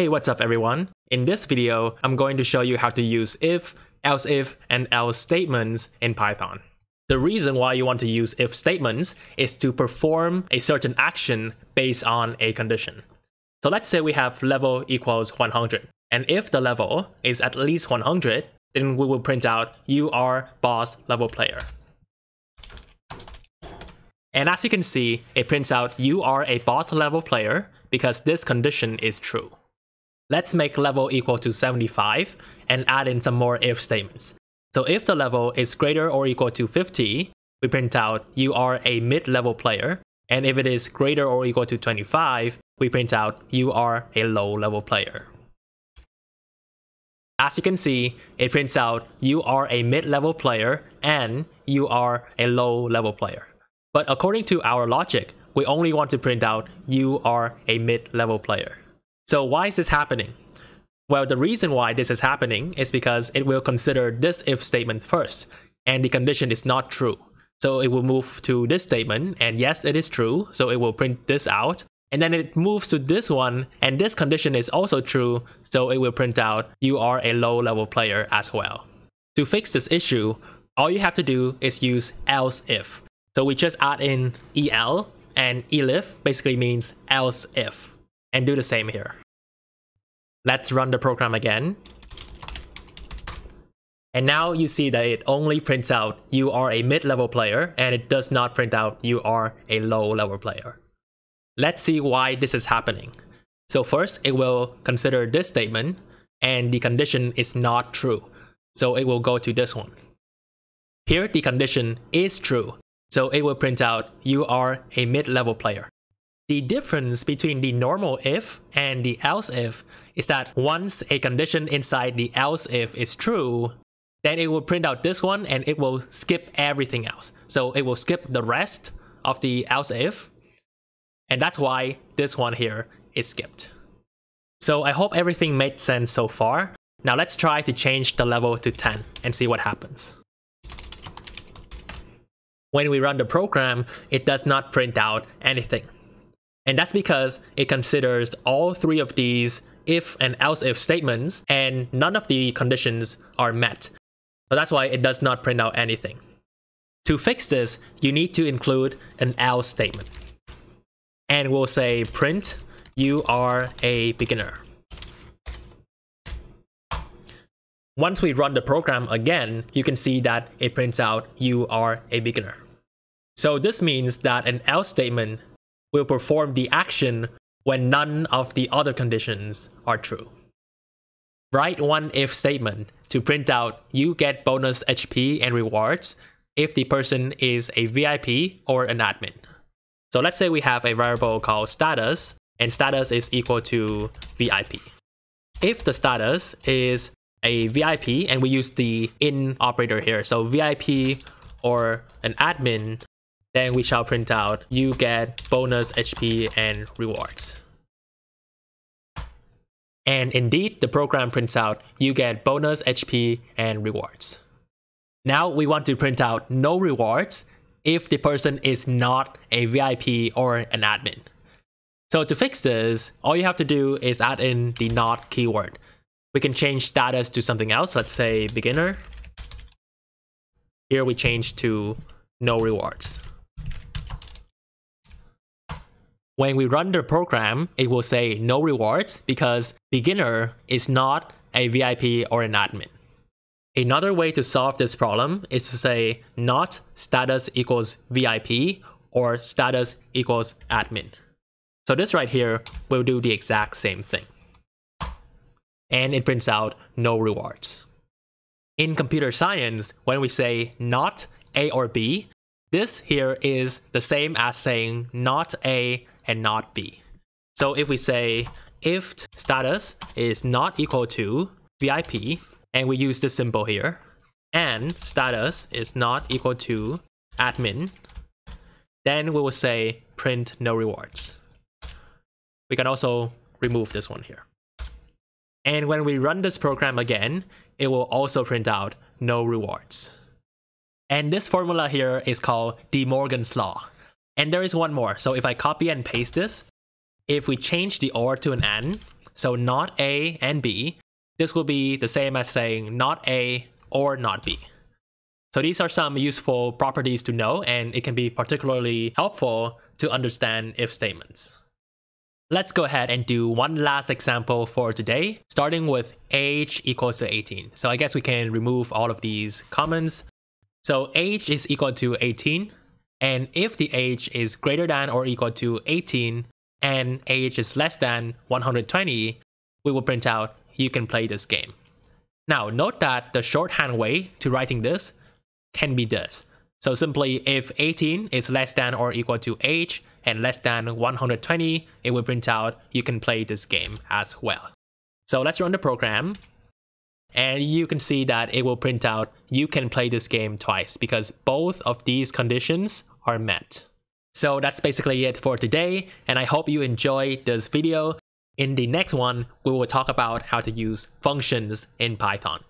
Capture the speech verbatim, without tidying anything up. Hey, what's up everyone? In this video, I'm going to show you how to use if, else if, and else statements in Python. The reason why you want to use if statements is to perform a certain action based on a condition. So let's say we have level equals one hundred. And if the level is at least one hundred, then we will print out you are boss level player. And as you can see, it prints out you are a boss level player because this condition is true. Let's make level equal to seventy-five and add in some more if statements. So if the level is greater or equal to fifty, we print out you are a mid-level player. And if it is greater or equal to twenty-five, we print out you are a low-level player. As you can see, it prints out you are a mid-level player and you are a low-level player. But according to our logic, we only want to print out you are a mid-level player. So why is this happening? Well, the reason why this is happening is because it will consider this if statement first, and the condition is not true. So it will move to this statement, and yes, it is true, so it will print this out. And then it moves to this one, and this condition is also true, so it will print out you are a low-level player as well. To fix this issue, all you have to do is use else if. So we just add in el, and elif basically means else if. And do the same here. Let's run the program again. And now you see that it only prints out you are a mid-level player and it does not print out you are a low-level player. Let's see why this is happening. So first, it will consider this statement and the condition is not true. So it will go to this one. Here, the condition is true. So it will print out you are a mid-level player. The difference between the normal if and the else if is that once a condition inside the else if is true, then it will print out this one and it will skip everything else. So it will skip the rest of the else if, and that's why this one here is skipped. So I hope everything made sense so far. Now let's try to change the level to ten and see what happens. When we run the program, it does not print out anything. And that's because it considers all three of these if and else if statements and none of the conditions are met. So that's why it does not print out anything. To fix this, you need to include an else statement. And we'll say print you are a beginner. Once we run the program again, you can see that it prints out you are a beginner. So this means that an else statement will perform the action when none of the other conditions are true. Write one if statement to print out you get bonus H P and rewards if the person is a V I P or an admin. So let's say we have a variable called status and status is equal to V I P. If the status is a V I P and we use the in operator here, so V I P or an admin, then we shall print out you get bonus H P and rewards. And indeed, the program prints out you get bonus H P and rewards. Now we want to print out no rewards if the person is not a V I P or an admin. So to fix this, all you have to do is add in the not keyword. We can change status to something else. Let's say beginner. Here we change to no rewards. When we run the program, it will say no rewards because beginner is not a V I P or an admin. Another way to solve this problem is to say not status equals V I P or status equals admin. So this right here will do the exact same thing. And it prints out no rewards. In computer science, when we say not A or B, this here is the same as saying not A and not B. So if we say if status is not equal to V I P, and we use this symbol here, and status is not equal to admin, then we will say print no rewards. We can also remove this one here. And when we run this program again, it will also print out no rewards. And this formula here is called De Morgan's law. And there is one more. So if I copy and paste this, if we change the or to an and, so not A and B, this will be the same as saying not A or not B. So these are some useful properties to know, and it can be particularly helpful to understand if statements. Let's go ahead and do one last example for today, starting with age equals to eighteen. So I guess we can remove all of these comments. So age is equal to eighteen, and if the age is greater than or equal to eighteen, and age is less than one hundred twenty, we will print out, you can play this game. Now note that the shorthand way to writing this can be this. So simply if eighteen is less than or equal to age, and less than one hundred twenty, it will print out, you can play this game as well. So let's run the program, and you can see that it will print out, you can play this game twice, because both of these conditions are met. So that's basically it for today, and I hope you enjoyed this video. In the next one, we will talk about how to use functions in Python.